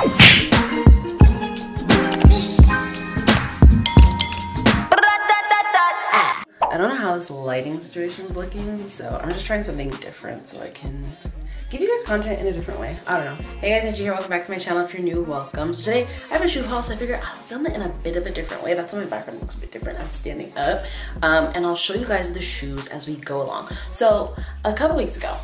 I don't know how this lighting situation is looking, so I'm just trying something different so I can give you guys content in a different way. I don't know. Hey guys, Angie here. Welcome back to my channel. If you're new, welcome. So today I have a shoe haul, so I figured I'll film it in a bit of a different way. That's why my background looks a bit different. I'm standing up, and I'll show you guys the shoes as we go along. So a couple weeks ago,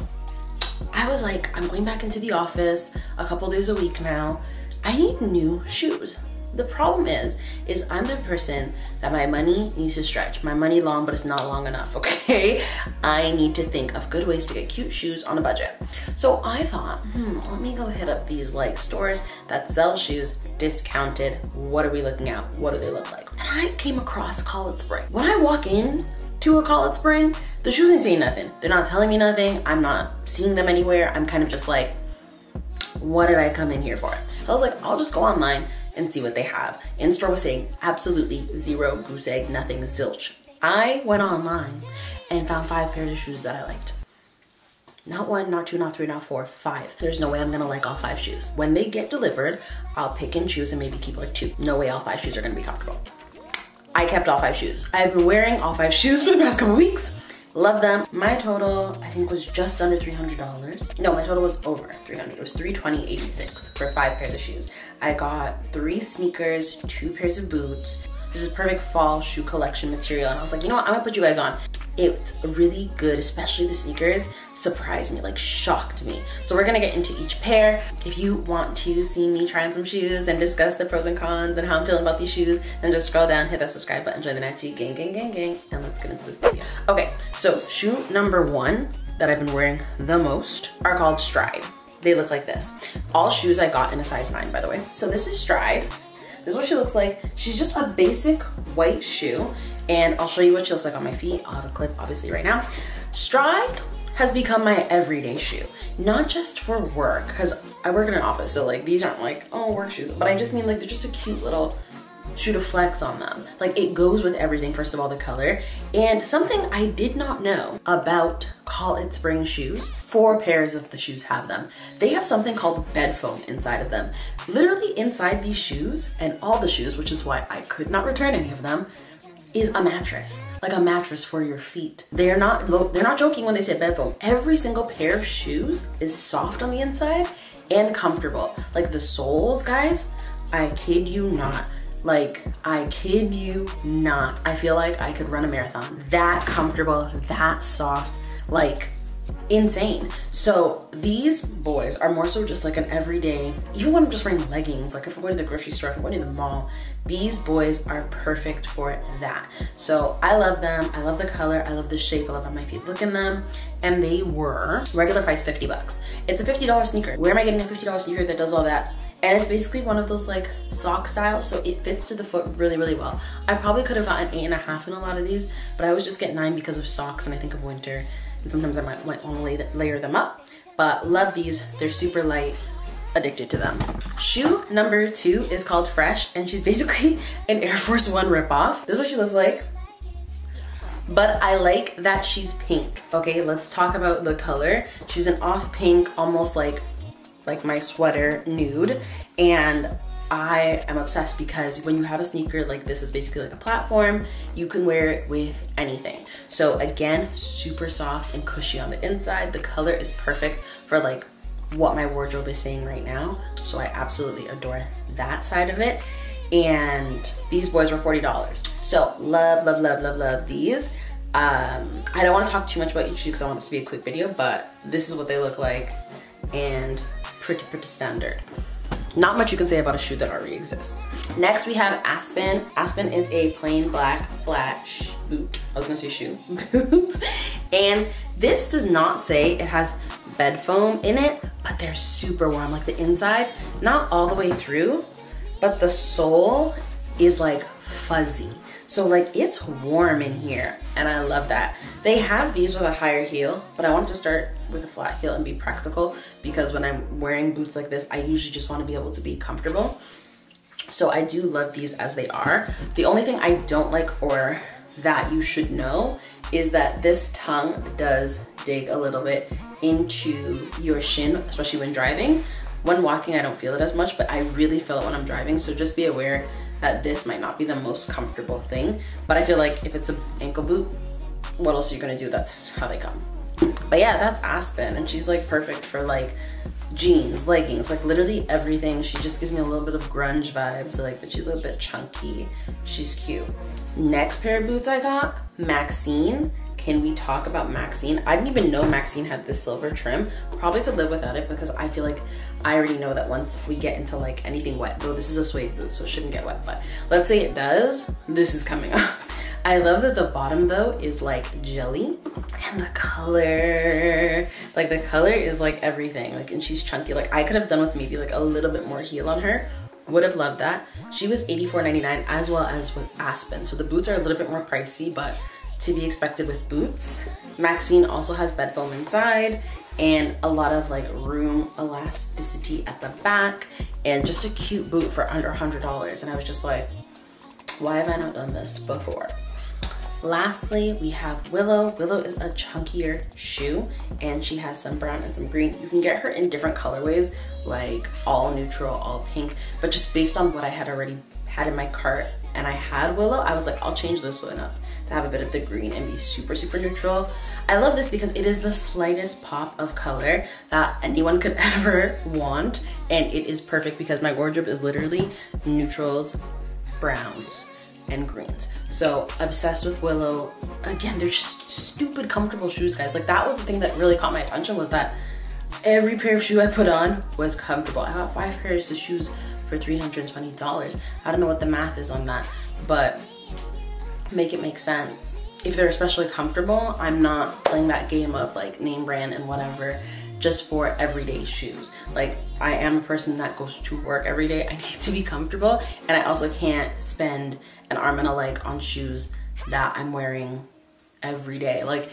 I was like, I'm going back into the office a couple days a week now. I need new shoes. The problem is I'm the person that my money needs to stretch. My money long, but it's not long enough, okay? I need to think of good ways to get cute shoes on a budget. So I thought, let me go hit up these like stores that sell shoes discounted. What are we looking at? What do they look like? And I came across Call It Spring. When I walk in to a Call It Spring, the shoes ain't saying nothing. They're not telling me nothing. I'm not seeing them anywhere. I'm kind of just like, what did I come in here for? So I was like, I'll just go online and see what they have. In-store was saying absolutely zero, goose egg, nothing, zilch. I went online and found 5 pairs of shoes that I liked. Not 1, not 2, not 3, not 4, 5. There's no way I'm gonna like all 5 shoes. When they get delivered, I'll pick and choose and maybe keep like 2. No way all 5 shoes are gonna be comfortable. I kept all 5 shoes. I've been wearing all 5 shoes for the past couple weeks. Love them. My total, I think, was just under $300. No, my total was over $300. It was $320.86 for 5 pairs of shoes. I got 3 sneakers, 2 pairs of boots. This is perfect fall shoe collection material. And I was like, you know what? I'm gonna put you guys on. It's really good, especially the sneakers. Surprised me, like shocked me. So we're gonna get into each pair. If you want to see me try on some shoes and discuss the pros and cons and how I'm feeling about these shoes, then just scroll down, hit that subscribe button, join the Natty Gang, and let's get into this video. Okay, so shoe number 1 that I've been wearing the most are called Stryde. They look like this. All shoes I got in a size 9, by the way. So this is Stryde. This is what she looks like. She's just a basic white shoe, and I'll show you what she looks like on my feet. I'll have a clip obviously right now. Stryde has become my everyday shoe, not just for work, because I work in an office, so like these aren't like, oh, work shoes, but I just mean like they're just a cute little shoe to flex on them. Like it goes with everything, first of all, the color. And something I did not know about Call It Spring shoes, 4 pairs of the shoes have them. They have something called bed foam inside of them. Literally inside these shoes and all the shoes, which is why I could not return any of them, is a mattress, like a mattress for your feet. They're not joking when they say bed foam. Every single pair of shoes is soft on the inside and comfortable. Like the soles, guys, I kid you not. Like, I kid you not. I feel like I could run a marathon. That comfortable, that soft, like insane. So these boys are more so just like an everyday, even when I'm just wearing leggings, like if I'm going to the grocery store, if I'm going to the mall, these boys are perfect for that. So I love them. I love the color. I love the shape. I love how my feet look in them. And they were regular price $50. It's a $50 sneaker. Where am I getting a $50 sneaker that does all that? And it's basically one of those like sock styles, so it fits to the foot really, really well. I probably could have gotten 8.5 in a lot of these, but I always just get 9 because of socks and I think of winter. And sometimes I might want to layer them up, but love these. They're super light, addicted to them. Shoe number 2 is called Fresh, and she's basically an Air Force 1 ripoff. This is what she looks like. But I like that she's pink. Okay, let's talk about the color. She's an off pink, almost like my sweater nude, and I am obsessed because when you have a sneaker like this, it's basically like a platform, you can wear it with anything. So again, super soft and cushy on the inside. The color is perfect for like what my wardrobe is saying right now. So I absolutely adore that side of it. And these boys were $40. So love, love, love, love, love these. I don't want to talk too much about each shoe because I want this to be a quick video, but this is what they look like. And pretty standard. Not much you can say about a shoe that already exists. Next we have Aspen. Aspen is a plain black flat boot. I was gonna say shoe, boots. And this does not say it has bed foam in it, but they're super warm. Like the inside, not all the way through, but the sole is like fuzzy. So like it's warm in here and I love that. They have these with a higher heel, but I wanted to start with a flat heel and be practical because when I'm wearing boots like this, I usually just want to be able to be comfortable. So I do love these as they are. The only thing I don't like or that you should know is that this tongue does dig a little bit into your shin, especially when driving. When walking, I don't feel it as much, but I really feel it when I'm driving. So just be aware that this might not be the most comfortable thing, but I feel like if it's an ankle boot, what else are you gonna do? That's how they come. But yeah, that's Aspen, and she's like perfect for like jeans, leggings, like literally everything. She just gives me a little bit of grunge vibes, like, but she's a little bit chunky. She's cute. Next pair of boots I got, Maxine. Can we talk about Maxine? I didn't even know Maxine had this silver trim. Probably could live without it because I feel like I already know that once we get into like anything wet, though this is a suede boot, so it shouldn't get wet, but let's say it does, this is coming up. I love that the bottom though is like jelly, and the color is like everything. Like, and she's chunky. Like, I could have done with maybe like a little bit more heel on her. Would have loved that. She was $84.99 as well as with Aspen. So the boots are a little bit more pricey, but to be expected with boots. Maxine also has bed foam inside and a lot of like room elasticity at the back, and just a cute boot for under $100. And I was just like, why have I not done this before? Lastly, we have Willow. Willow is a chunkier shoe, and she has some brown and some green. You can get her in different colorways, like all neutral, all pink, but just based on what I had already had in my cart and I had Willow, I was like, I'll change this one up to have a bit of the green and be super, super neutral. I love this because it is the slightest pop of color that anyone could ever want, and it is perfect because my wardrobe is literally neutrals, browns, and greens. So obsessed with Willow. Again, they're just stupid comfortable shoes, guys. Like, that was the thing that really caught my attention, was that every pair of shoe I put on was comfortable. I got 5 pairs of shoes for $320. I don't know what the math is on that, but make it make sense. If they're especially comfortable, I'm not playing that game of like name brand and whatever just for everyday shoes. Like, I am a person that goes to work every day. I need to be comfortable, and I also can't spend an arm and a leg on shoes that I'm wearing every day. Like,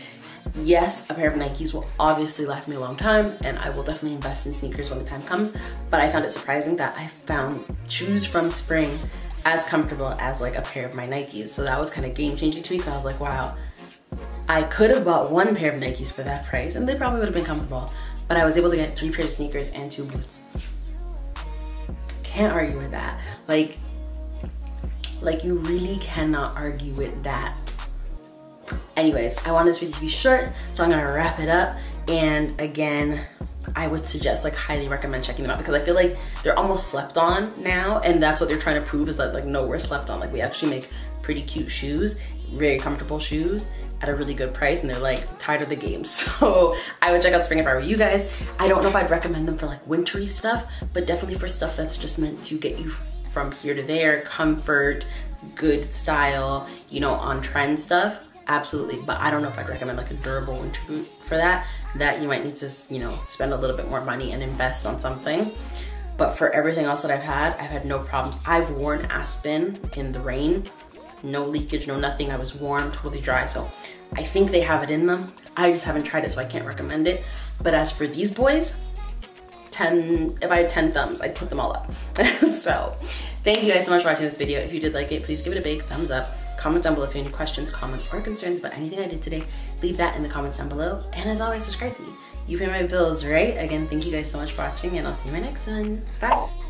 yes, a pair of Nikes will obviously last me a long time, and I will definitely invest in sneakers when the time comes, but I found it surprising that I found shoes from spring as comfortable as like a pair of my Nikes. So that was kind of game changing to me, because I was like, wow, I could have bought one pair of Nikes for that price and they probably would have been comfortable, but I was able to get 3 pairs of sneakers and 2 boots. Can't argue with that. Like you really cannot argue with that. Anyways, I want this video to be short, so I'm gonna wrap it up. And again, I would suggest, like, highly recommend checking them out, because I feel like they're almost slept on now, and that's what they're trying to prove, is that, like, no, we're slept on. Like, we actually make pretty cute shoes, very comfortable shoes at a really good price, and they're like tired of the game. So I would check out Spring if I were you guys. I don't know if I'd recommend them for like wintry stuff, but definitely for stuff that's just meant to get you from here to there, comfort, good style, you know, on trend stuff. Absolutely, but I don't know if I'd recommend like a durable winter boot for that. That you might need to, you know, spend a little bit more money and invest on something. But for everything else that I've had no problems. I've worn Aspen in the rain, no leakage, no nothing. I was warm, totally dry, so I think they have it in them. I just haven't tried it, so I can't recommend it. But as for these boys, if I had 10 thumbs, I'd put them all up. So thank you guys so much for watching this video. If you did like it, please give it a big thumbs up. Comment down below if you have any questions, comments, or concerns about anything I did today. Leave that in the comments down below. And as always, subscribe to me. You pay my bills, right? Again, thank you guys so much for watching, and I'll see you in my next one. Bye.